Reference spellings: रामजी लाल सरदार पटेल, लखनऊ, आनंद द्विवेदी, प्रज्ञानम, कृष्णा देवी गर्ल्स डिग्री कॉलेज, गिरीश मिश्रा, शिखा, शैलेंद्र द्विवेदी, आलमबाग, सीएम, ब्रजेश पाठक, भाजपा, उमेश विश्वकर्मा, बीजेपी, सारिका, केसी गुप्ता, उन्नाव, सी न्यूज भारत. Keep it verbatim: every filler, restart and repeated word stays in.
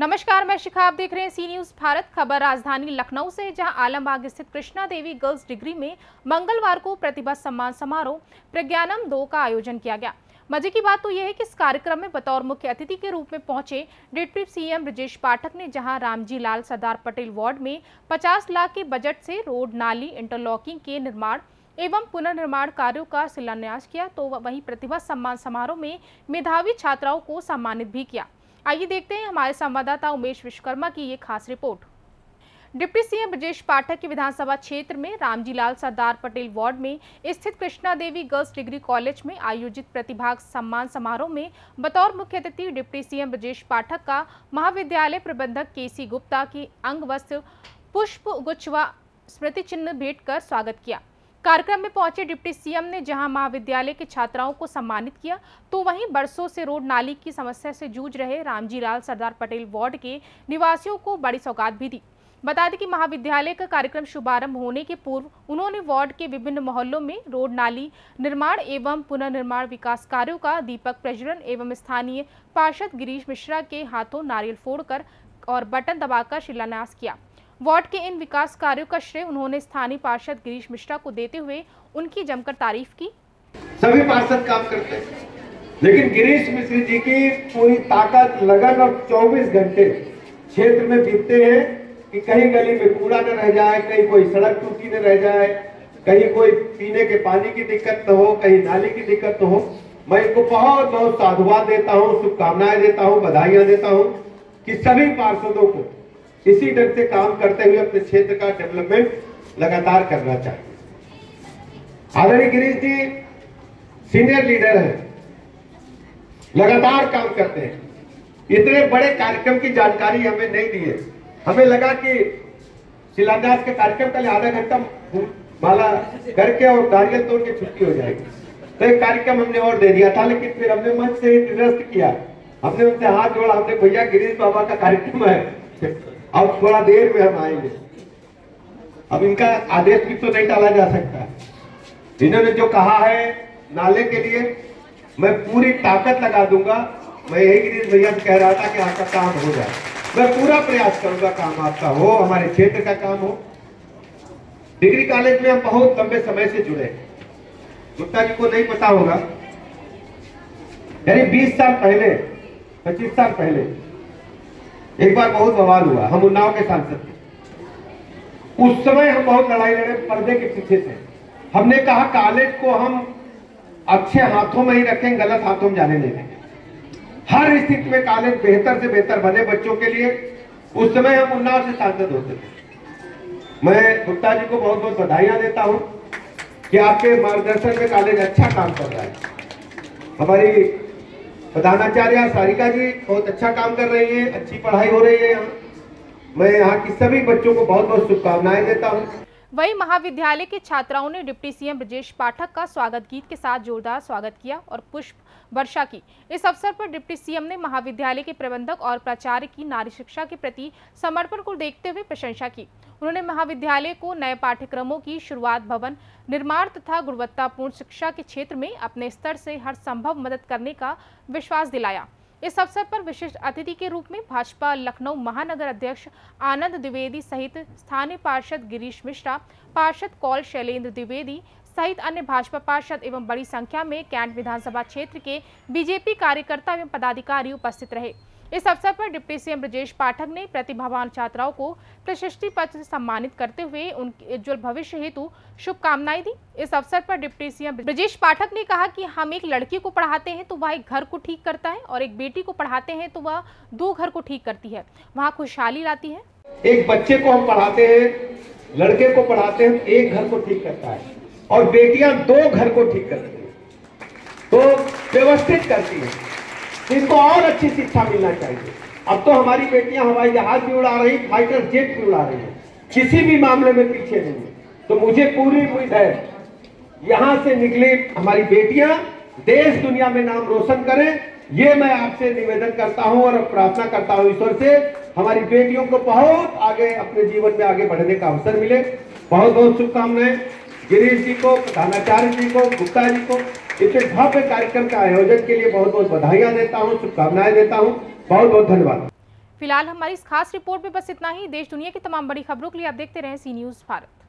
नमस्कार, मैं शिखा, आप देख रहे हैं सी न्यूज भारत। खबर राजधानी लखनऊ से, जहां आलमबाग स्थित कृष्णा देवी गर्ल्स डिग्री में मंगलवार को प्रतिभा सम्मान समारोह प्रज्ञानम दो का आयोजन किया गया। मजे की बात तो यह है कि इस कार्यक्रम में बतौर मुख्य अतिथि के रूप में पहुंचे डिप्टी सीएम ब्रजेश पाठक ने जहां रामजी लाल सरदार पटेल वार्ड में पचास लाख के बजट से रोड, नाली, इंटरलॉकिंग के निर्माण एवं पुनर्निर्माण कार्यों का शिलान्यास किया, तो वहीं प्रतिभा सम्मान समारोह में मेधावी छात्राओं को सम्मानित भी किया। आइए देखते हैं हमारे संवाददाता उमेश विश्वकर्मा की ये खास report. Deputy सीएम ब्रजेश पाठक के विधानसभा क्षेत्र में रामजीलाल सरदार पटेल वार्ड में स्थित कृष्णा देवी गर्ल्स डिग्री कॉलेज में आयोजित प्रतिभा सम्मान समारोह में बतौर मुख्य अतिथि डिप्टी सीएम ब्रजेश पाठक का महाविद्यालय प्रबंधक केसी गुप्ता की अंगवस्त्र, पुष्प गुच्छ व स्मृति चिन्ह भेंट कर स्वागत किया। कार्यक्रम में पहुंचे डिप्टी सीएम ने जहां महाविद्यालय के छात्राओं को सम्मानित किया, तो वहीं बरसों से रोड नाली की समस्या से जूझ रहे रामजीलाल सरदार पटेल वार्ड के निवासियों को बड़ी सौगात भी दी। बता दें कि महाविद्यालय का कार्यक्रम शुभारंभ होने के पूर्व उन्होंने वार्ड के विभिन्न मोहल्लों में रोड, नाली निर्माण एवं पुनर्निर्माण विकास कार्यों का दीपक प्रज्वलन एवं स्थानीय पार्षद गिरीश मिश्रा के हाथों नारियल फोड़कर और बटन दबाकर शिलान्यास किया। वार्ड के इन विकास कार्यों का श्रेय उन्होंने स्थानीय पार्षद गिरीश मिश्रा को देते हुए उनकी जमकर तारीफ की। सभी पार्षद काम करते हैं, लेकिन गिरीश मिश्रा जी की पूरी ताकत, लगन और चौबीस घंटे क्षेत्र में बीतते हैं कि कहीं गली में कूड़ा न रह जाए, कहीं कोई सड़क टूटी न रह जाए, कहीं कोई पीने के पानी की दिक्कत न हो, कहीं नाली की दिक्कत न हो। मैं इनको बहुत बहुत साधुवाद देता हूँ, शुभकामनाएं देता हूँ, बधाइयां देता हूँ कि सभी पार्षदों को इसी ढंग से काम करते हुए अपने क्षेत्र का डेवलपमेंट लगातार करना चाहिए। आदरणीय गिरीश जी सीनियर लीडर हैं, लगातार काम करते हैं। इतने बड़े कार्यक्रम की जानकारी हमें नहीं दी है। हमें लगा कि शिलान्यास के कार्यक्रम का आधा घंटा माला करके और नारियल तोड़ के छुट्टी हो जाएगी, तो एक कार्यक्रम हमने और दे दिया था। लेकिन फिर हमने मन से निरस्त किया, हमने उनसे हाथ जोड़ा, हमने भैया गिरीश बाबा का कार्यक्रम है, अब थोड़ा देर में हम आएंगे। अब इनका आदेश भी तो नहीं डाला जा सकता। इन्होंने जो कहा है नाले के लिए मैं पूरी ताकत लगा दूंगा। मैं यही गिरीश भैया कह रहा था कि आपका काम हो जाए, मैं पूरा प्रयास करूंगा काम आपका हो, हमारे क्षेत्र का काम हो। डिग्री कॉलेज में हम बहुत लंबे समय से जुड़े हैं। गुप्ता जी को नहीं पता होगा, यानी बीस साल पहले, पच्चीस साल पहले एक बार बहुत बवाल हुआ। हम उन्नाव के सांसद थे, उस समय हम बहुत लड़ाई लड़े, पर्दे के पीछे थे। हमने कहा कॉलेज को हम अच्छे हाथों में ही रखें, गलत हाथों में जाने नहीं देंगे। हर स्थिति में कॉलेज बेहतर से बेहतर बने बच्चों के लिए। उस समय हम उन्नाव से सांसद होते थे। मैं गुप्ता जी को बहुत बहुत बधाइयां देता हूं कि आपके मार्गदर्शन में कॉलेज अच्छा काम कर रहा है। हमारी प्रधानाचार्य सारिका जी बहुत अच्छा काम कर रही है, अच्छी पढ़ाई हो रही है यहाँ। मैं यहाँ की सभी बच्चों को बहुत बहुत शुभकामनाएं देता हूँ। वहीं महाविद्यालय के छात्राओं ने डिप्टी सीएम ब्रजेश पाठक का स्वागत गीत के साथ जोरदार स्वागत किया और पुष्प वर्षा की। इस अवसर पर डिप्टी सीएम ने महाविद्यालय के प्रबंधक और प्राचार्य की नारी शिक्षा के प्रति समर्पण को देखते हुए प्रशंसा की। उन्होंने महाविद्यालय को नए पाठ्यक्रमों की शुरुआत, भवन निर्माण तथा गुणवत्तापूर्ण शिक्षा के क्षेत्र में अपने स्तर से हर संभव मदद करने का विश्वास दिलाया। इस अवसर पर विशिष्ट अतिथि के रूप में भाजपा लखनऊ महानगर अध्यक्ष आनंद द्विवेदी सहित स्थानीय पार्षद गिरीश मिश्रा, पार्षद कौल शैलेंद्र द्विवेदी सहित अन्य भाजपा पार्षद एवं बड़ी संख्या में कैंट विधानसभा क्षेत्र के बीजेपी कार्यकर्ता एवं पदाधिकारी उपस्थित रहे। इस अवसर पर डिप्टी सीएम ब्रजेश पाठक ने प्रतिभावान छात्राओं को प्रशस्ति पत्र से सम्मानित करते हुए उनके उज्ज्वल भविष्य हेतु शुभकामनाएं दी। इस अवसर पर डिप्टी सीएम ब्रजेश पाठक ने कहा कि हम एक लड़की को पढ़ाते हैं तो वह एक घर को ठीक करता है, और एक बेटी को पढ़ाते हैं तो वह दो घर को ठीक करती है, वहाँ खुशहाली लाती है। एक बच्चे को हम पढ़ाते हैं, लड़के को पढ़ाते हैं, एक घर को ठीक करता है, और बेटियां दो घर को ठीक करती है, तो व्यवस्थित करती है। इनको और अच्छी शिक्षा मिलना चाहिए। अब तो हमारी बेटियां हवाई जहाज भी उड़ा रही, फाइटर जेट भी उड़ा रही है, किसी भी मामले में पीछे नहीं है। तो मुझे पूरी उम्मीद है यहाँ से निकले हमारी बेटियां देश दुनिया में नाम रोशन करें, ये मैं आपसे निवेदन करता हूँ और प्रार्थना करता हूँ ईश्वर से हमारी बेटियों को बहुत आगे अपने जीवन में आगे बढ़ने का अवसर मिले। बहुत बहुत शुभकामनाएं। गिरीश जी को, प्रधानाचार्य जी को, गुप्ता जी को इतने भव्य कार्यक्रम का आयोजन के लिए बहुत बहुत बधाइयां देता हूँ, शुभकामनाएं देता हूँ। बहुत बहुत धन्यवाद। फिलहाल हमारी इस खास रिपोर्ट में बस इतना ही। देश दुनिया की तमाम बड़ी खबरों के लिए आप देखते रहें सी न्यूज भारत।